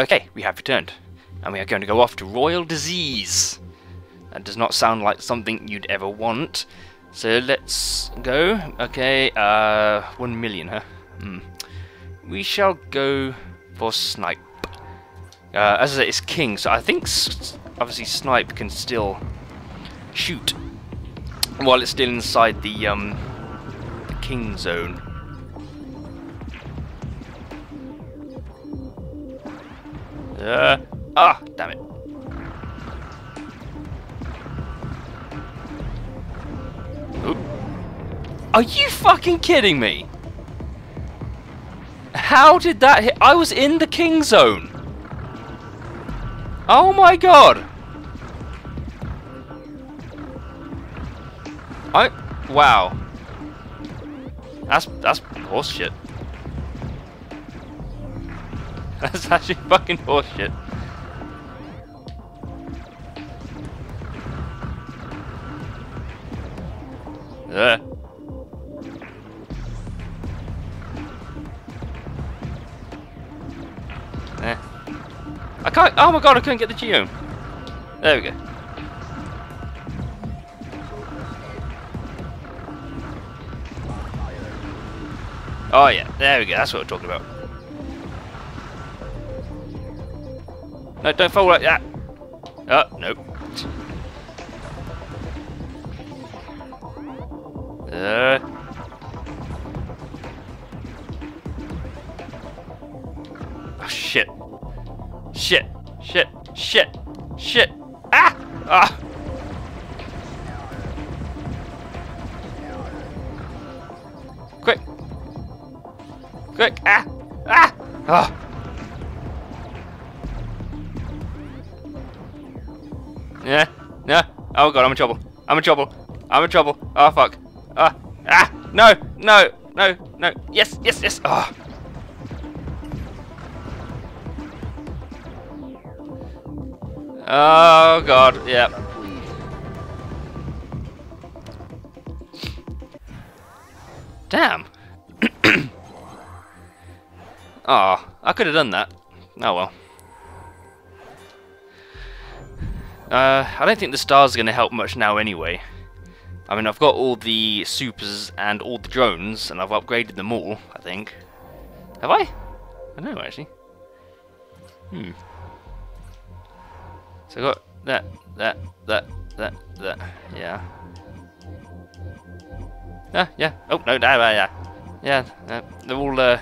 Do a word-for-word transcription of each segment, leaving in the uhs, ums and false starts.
Okay, we have returned, and we are going to go off to Royal Disease. That does not sound like something you'd ever want. So let's go. Okay, uh, one million, huh? Hmm. We shall go for Snipe. Uh, as I say, it's King, so I think s obviously Snipe can still shoot while it's still inside the um the King zone. Uh, ah, damn it. Oop. Are you fucking kidding me? How did that hit? I was in the King zone. Oh my god. I wow. That's that's horseshit. That's actually fucking horseshit. Uh. Eh. I can't. Oh my god! I couldn't get the geom. There we go. Oh yeah, there we go. That's what we're talking about. No, don't fall like that. Oh, nope. Uh. Oh, shit. Shit. Shit. Shit. Shit. Ah! Ah! Quick. Quick. Ah! Ah! Ah! Yeah, yeah. Oh god, I'm in trouble. I'm in trouble. I'm in trouble. Oh fuck. Ah, ah. No, no, no, no. Yes, yes, yes. Ah. Oh god. Yeah. Damn. Ah, oh, I could have done that. Oh well. Uh, I don't think the stars are going to help much now anyway. I mean, I've got all the supers and all the drones, and I've upgraded them all, I think. Have I? I don't know, actually. Hmm. So I got that, that, that, that, that, yeah. Ah, yeah. Oh, no, no, no, yeah. Yeah, uh, they're all, uh,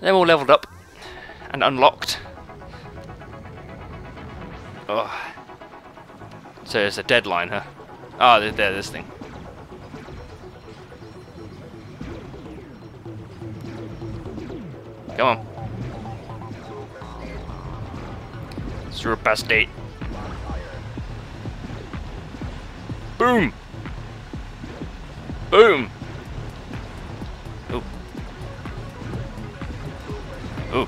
they're all leveled up and unlocked. Oh. So it's a deadline, huh? Ah, oh, there, this thing. Come on. Zero past eight. Boom! Boom! Oh. Oh.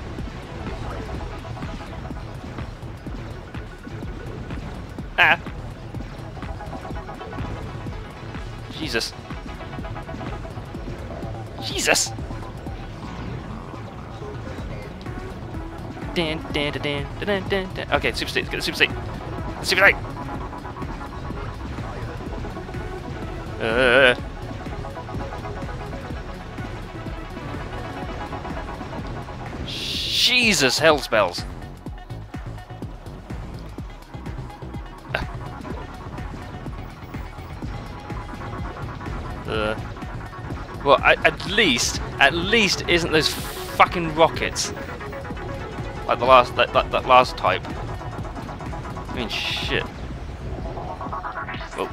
Ah. Jesus. Jesus. Dan, dan, dan, dan, dan, dan. Okay, super state. Let's get the super state. Super state. Uh. Jesus, hell spells. Uh, well, I, at least, at least, isn't those fucking rockets like the last, like, like that last type? I mean, shit. Oh.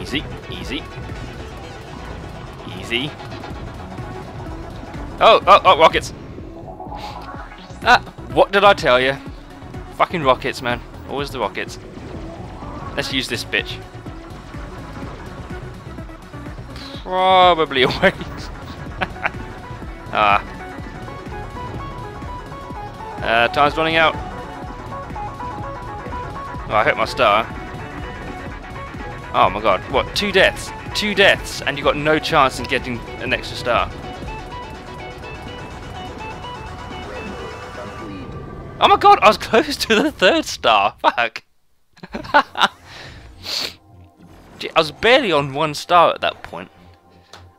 Easy, easy, easy. Oh, oh, oh, rockets! Ah, what did I tell you? Fucking rockets, man. Always the rockets. Let's use this bitch. Probably a waste. Ah. Uh, time's running out. Oh, I hit my star. Oh my god. What? Two deaths. Two deaths, and you got no chance in getting an extra star. Oh my god, I was close to the third star. Fuck. I was barely on one star at that point.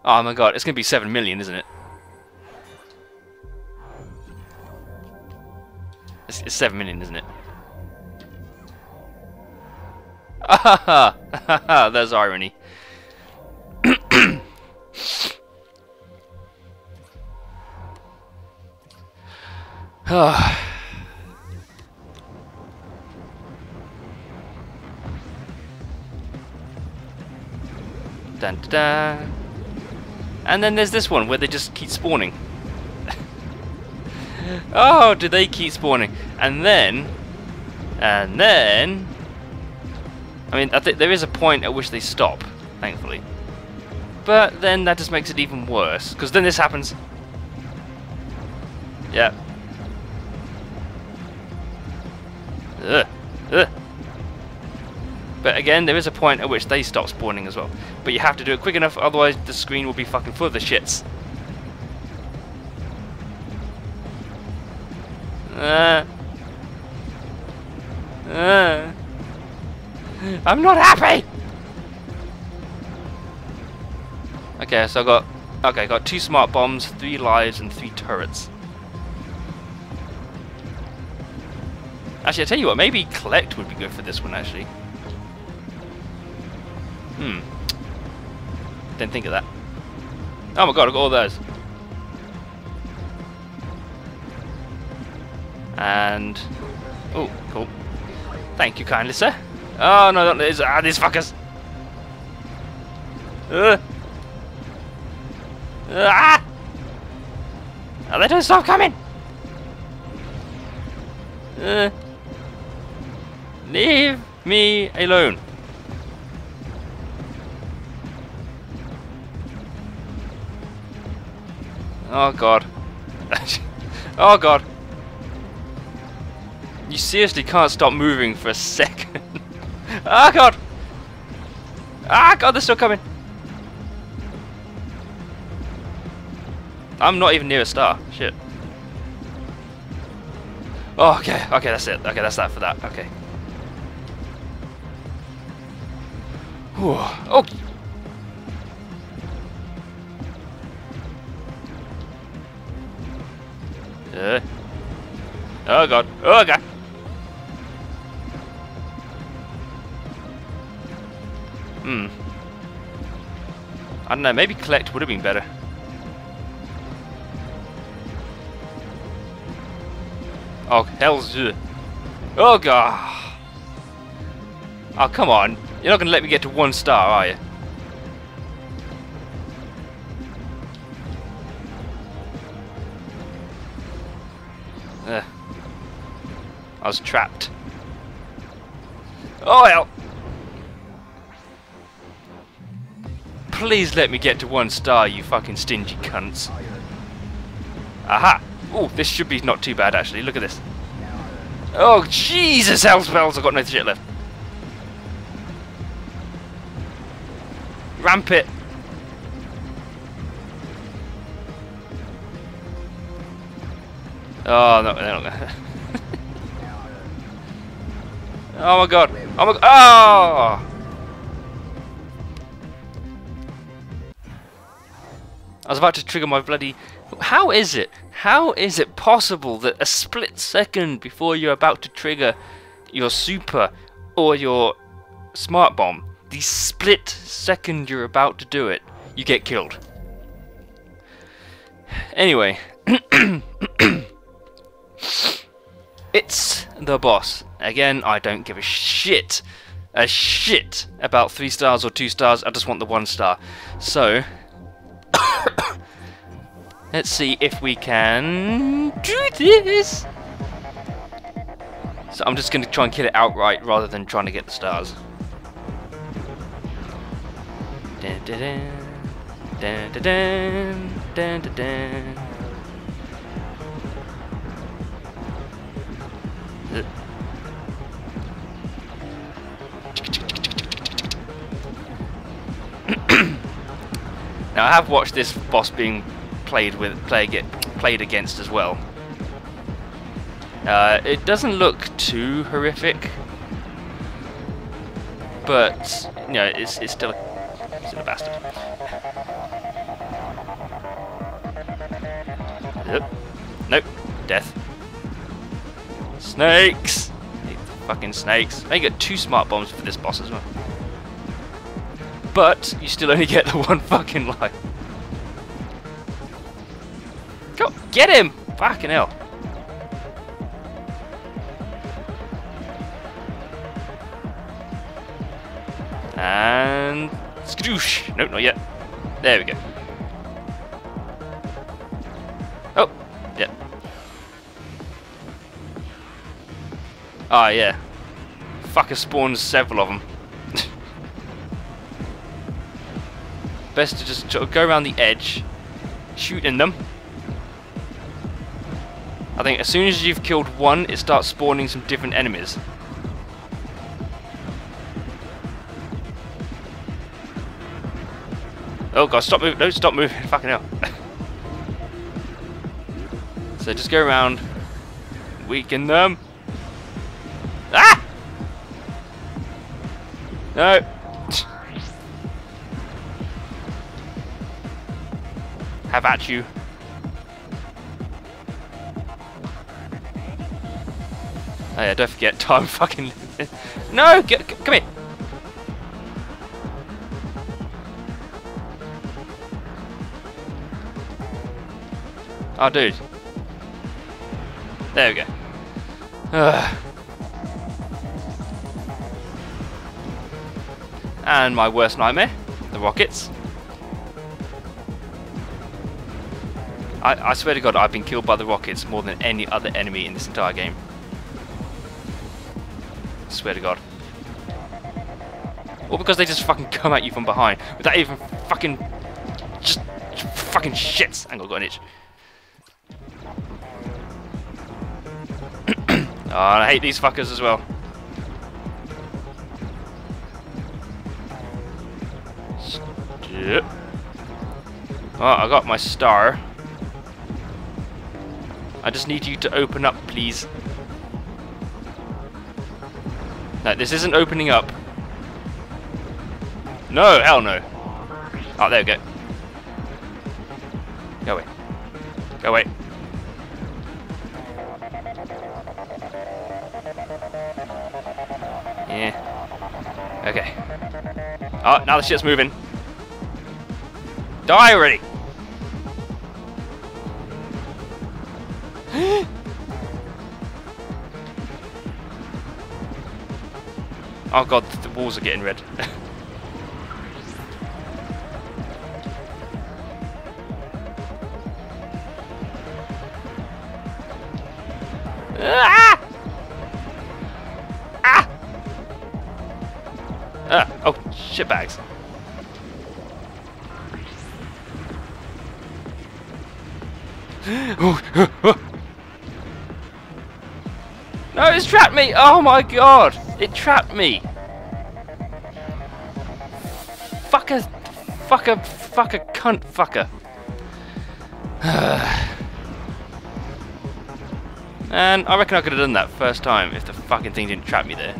Oh my god, it's going to be seven million, isn't it? It's, it's seven million, isn't it? Ah ha! There's irony. Ah. Dun, dun, dun. And then there's this one where they just keep spawning. Oh, do they keep spawning? And then, and then, I mean, I think there is a point at which they stop, thankfully. But then that just makes it even worse, because then this happens. Yeah. Ugh. Ugh. But again, there is a point at which they stop spawning as well. But you have to do it quick enough, otherwise the screen will be fucking full of the shits. Uh, uh, I'm not happy! Okay, so I got... Okay, I got two smart bombs, three lives, and three turrets. Actually, I tell you what, maybe collect would be good for this one, actually. Hmm. Didn't think of that. Oh my god, I got all those. And... Oh, cool. Thank you kindly, sir. Oh, no, that is... Ah, these fuckers! Ugh! Ah! Oh, they don't stop coming! Uh, leave me alone. Oh god. Oh god. You seriously can't stop moving for a second. Oh god. Ah god, they're still coming. I'm not even near a star. Shit. Oh, okay, okay, that's it. Okay, that's that for that. Okay. Whew. Oh! Uh. Oh god. Oh god! Hmm. I don't know, maybe collect would have been better. Oh, hell's... Oh, God. Oh, come on. You're not going to let me get to one star, are you? Ugh. I was trapped. Oh, hell. Please let me get to one star, you fucking stingy cunts. Aha. Oh, this should be not too bad, actually. Look at this. Oh, Jesus, hell spells. I've got no shit left. Ramp it. Oh, no, they're not gonna. Oh, my God. Oh, my God. Oh! I was about to trigger my bloody... How is it? How is it possible that a split second before you're about to trigger your super or your smart bomb, the split second you're about to do it, you get killed? Anyway, it's the boss. Again, I don't give a shit, a shit about three stars or two stars. I just want the one star. So... Let's see if we can do this. So I'm just going to try and kill it outright rather than trying to get the stars. Dun, dun, dun. Dun, dun, dun. Dun, dun, dun. Now I have watched this boss being played with, play get played against as well. Uh, it doesn't look too horrific, but you know, it's it's still a, still a bastard. Nope. Nope. Death. Snakes. I hate fucking snakes. I get two smart bombs for this boss as well. But you still only get the one fucking life. Go get him! Fucking hell. And skadoosh! Nope, not yet. There we go. Oh, yeah. Ah, oh, yeah. Fucker spawns several of them. Best to just go around the edge, shoot in them. I think as soon as you've killed one, it starts spawning some different enemies. Oh god, stop moving, no, stop moving, fucking hell. So just go around, weaken them. Ah! No. Have at you. Oh yeah, don't forget, time fucking... No, get, get, come here. Oh, dude. There we go. Ugh. And my worst nightmare, the rockets. I, I swear to God, I've been killed by the rockets more than any other enemy in this entire game. I swear to God. Or because they just fucking come at you from behind without even fucking... Just, just fucking shits. Hang on, I've got an itch. Oh, I hate these fuckers as well. Oh, I got my star. I just need you to open up, please. No, this isn't opening up. No, hell no. Oh, there we go. Go away. Go away. Yeah. Okay. Oh, now the shit's moving. Die already! Oh god, the walls are getting red. Ah! Ah, oh, shitbags. No, it's trapped me! Oh my god! It trapped me! Fucker, fucker, fucker, cunt, fucker. And I reckon I could have done that first time if the fucking thing didn't trap me there.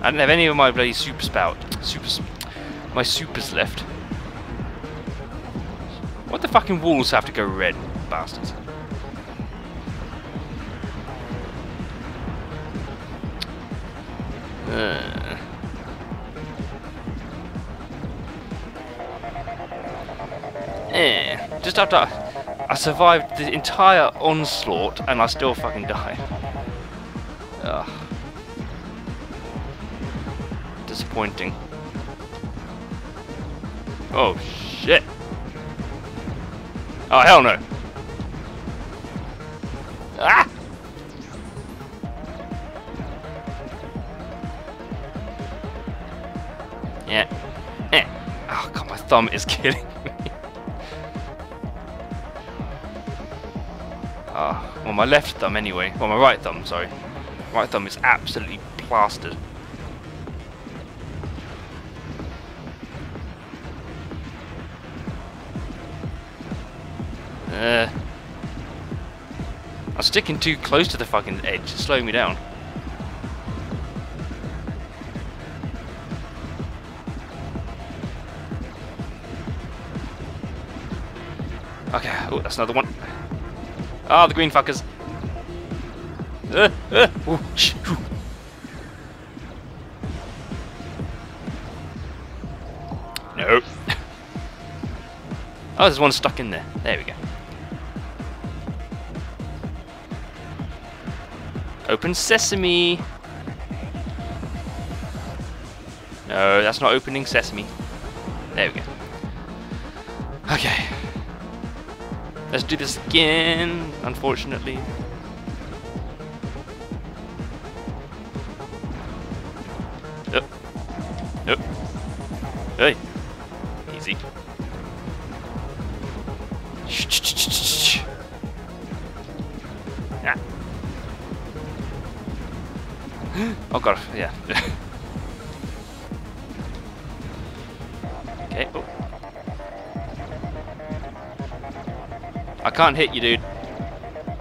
I didn't have any of my bloody super spout, super, my supers left. What the fucking walls have to go red, bastards? Uh. Eh. Just after I, I survived the entire onslaught, and I still fucking die. Ugh. Disappointing. Oh shit. Oh hell no. Ah! Yeah. Eh. Oh god, my thumb is killing me. Ah, oh, well my left thumb anyway. Well my right thumb, sorry. Right thumb is absolutely plastered. Uh, I was sticking too close to the fucking edge, it's slowing me down. Okay, oh, that's another one. Ah, oh, the green fuckers. Uh, uh, ooh, shh, ooh. No. Oh, there's one stuck in there. There we go. Open sesame. No, that's not opening sesame. There we go. Okay. Let's do this again, unfortunately. Nope. Nope. Hey. Easy. Shh, shh, shh, shh, shh. Ah. Oh god, yeah. Okay. Oh. I can't hit you, dude.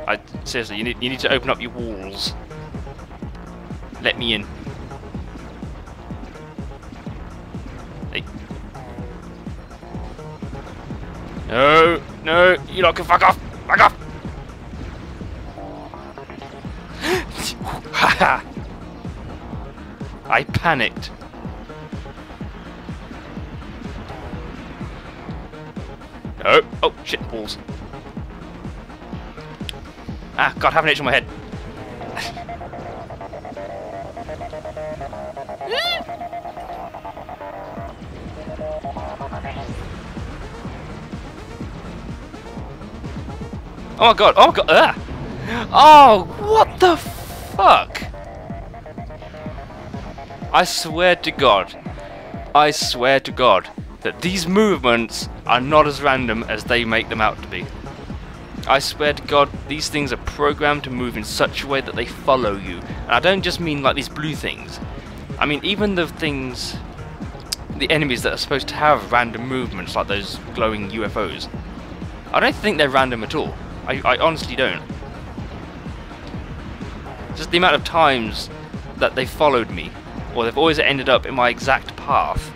I seriously, you need you need to open up your walls. Let me in. Hey. No, no, you lot can fuck off. Fuck off. Haha. I panicked. No. Oh shit, walls. Ah, God, I have an itch on my head. Oh my God, oh my God, ah! Oh, what the fuck? I swear to God, I swear to God, that these movements are not as random as they make them out to be. I swear to God, these things are programmed to move in such a way that they follow you. And I don't just mean like these blue things. I mean even the things, the enemies that are supposed to have random movements, like those glowing U F Os. I don't think they're random at all. I, I honestly don't. Just the amount of times that they followed me, or they've always ended up in my exact path.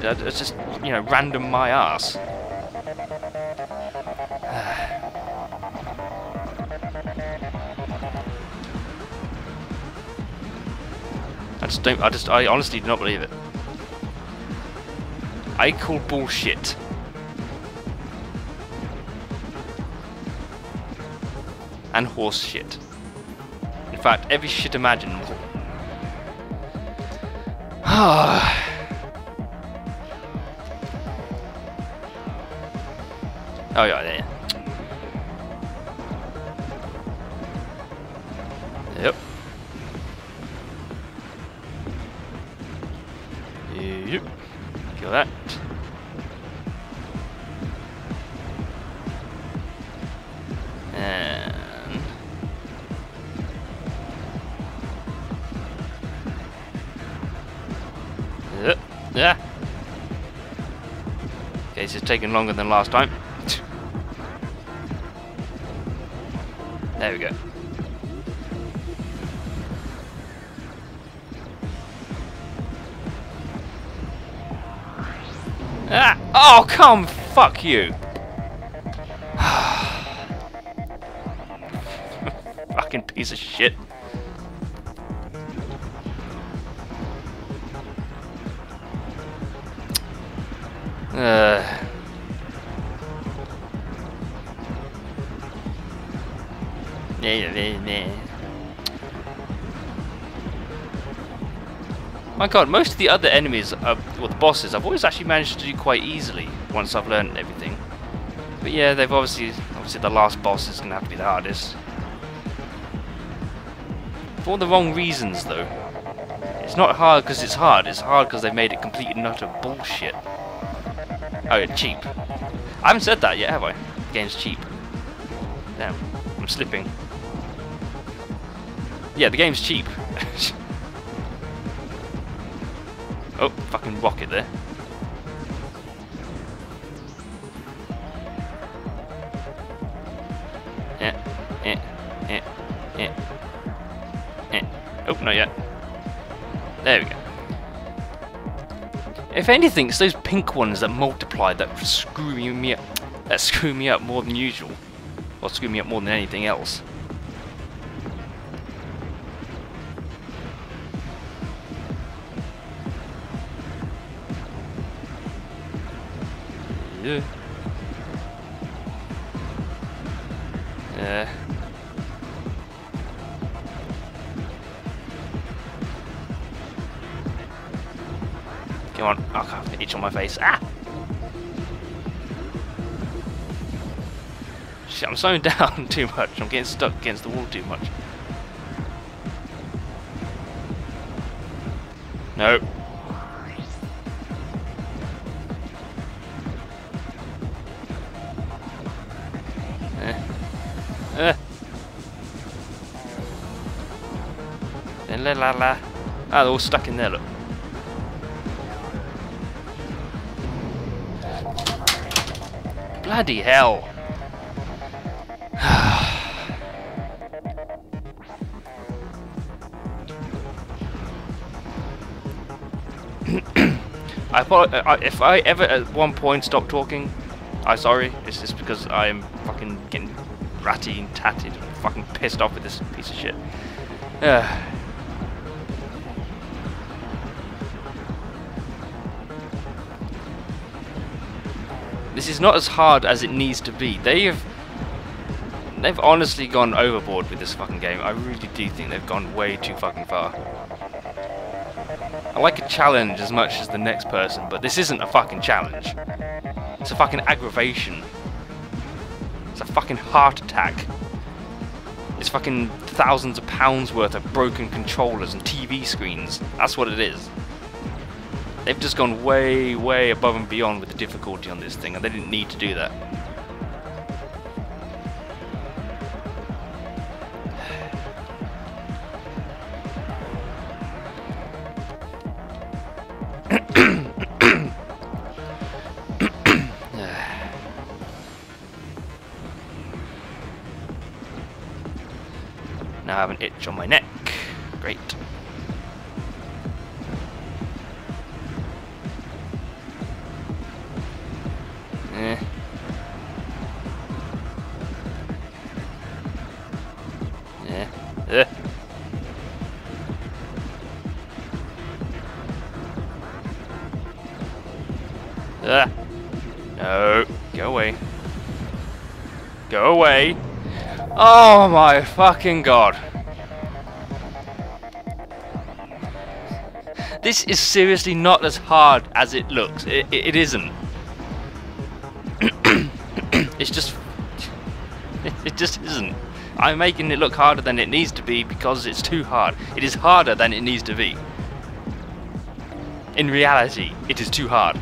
It's just, you know, random my ass. I just don't, I just, I honestly do not believe it. I call bullshit. And horse shit. In fact, every shit imaginable. Ah. Oh yeah, there. Yep. Yep. Kill that. And yep. Yeah. Okay, this is taking longer than last time. There we go. Ah! Oh, come fuck you! Fucking piece of shit. Uh. My God, most of the other enemies, are, or the bosses, I've always actually managed to do quite easily once I've learned everything. But yeah, they've obviously, obviously the last boss is going to have to be the hardest. For all the wrong reasons, though. It's not hard because it's hard, it's hard because they've made it complete and utter bullshit. Oh, yeah, cheap. I haven't said that yet, have I? The game's cheap. Damn, I'm slipping. Yeah, the game's cheap. Oh, fucking rocket there. Yeah. Eh. Eh. Oh, not yet. There we go. If anything, it's those pink ones that multiply that screw me up, that screw me up more than usual, or screw me up more than anything else. Yeah. Yeah. Come on, oh, I have an itch on my face. Ah! Shit, I'm slowing down too much. I'm getting stuck against the wall too much. No. Eh. Eh. Then la la la. Ah, they're all stuck in there, look. Bloody hell! I thought if I ever at one point stop talking, I'm sorry. It's just because I'm fucking getting ratty and tatted and fucking pissed off with this piece of shit. This is not as hard as it needs to be. They've they've honestly gone overboard with this fucking game. I really do think they've gone way too fucking far. I like a challenge as much as the next person, but this isn't a fucking challenge. It's a fucking aggravation. It's a fucking heart attack. It's fucking thousands of pounds worth of broken controllers and T V screens. That's what it is. They've just gone way, way above and beyond with the difficulty on this thing, and they didn't need to do that. Now I have an itch on my neck. Great. Uh, no, go away. Go away. Oh my fucking god. This is seriously not as hard as it looks. It, it, it isn't. It's just... It, it just isn't. I'm making it look harder than it needs to be because it's too hard. It is harder than it needs to be. In reality, it is too hard.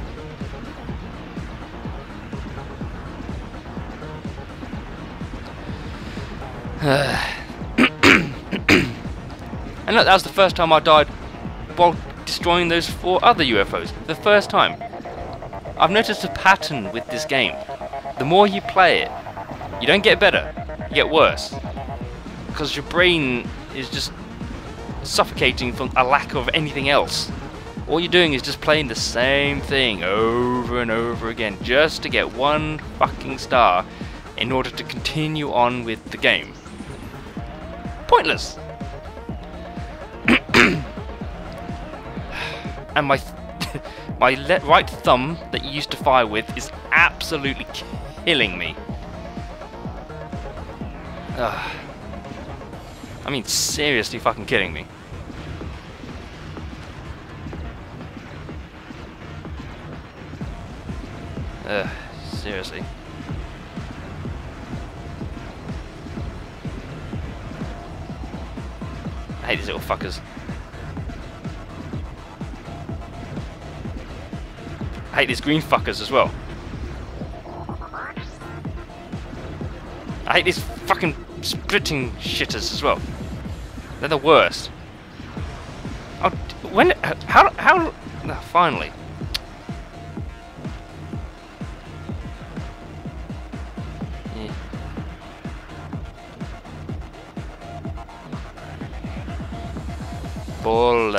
And look, that was the first time I died while destroying those four other U F Os. The first time. I've noticed a pattern with this game. The more you play it, you don't get better, you get worse. Because your brain is just suffocating from a lack of anything else. All you're doing is just playing the same thing over and over again just to get one fucking star in order to continue on with the game. Pointless. And my th my le right thumb that you used to fire with is absolutely killing me. Ugh. I mean, seriously, fucking killing me. Ugh, seriously. I hate these little fuckers. I hate these green fuckers as well. I hate these fucking splitting shitters as well. They're the worst. Oh, when? How? How? No, finally. Yeah. bull.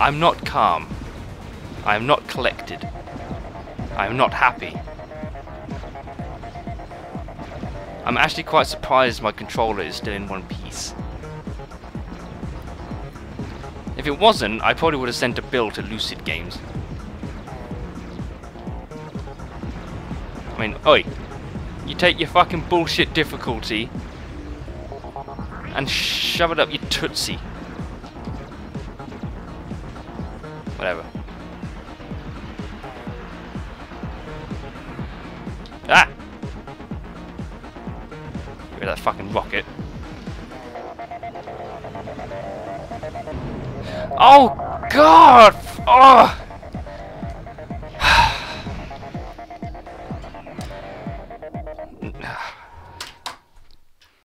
I'm not calm. I'm not collected. I'm not happy. I'm actually quite surprised my controller is still in one piece. If it wasn't, I probably would have sent a bill to Lucid Games. I mean, oi! You take your fucking bullshit difficulty and shove it up your tootsie. Whatever. Ah! Get rid of that fucking rocket. Oh, God! Oh!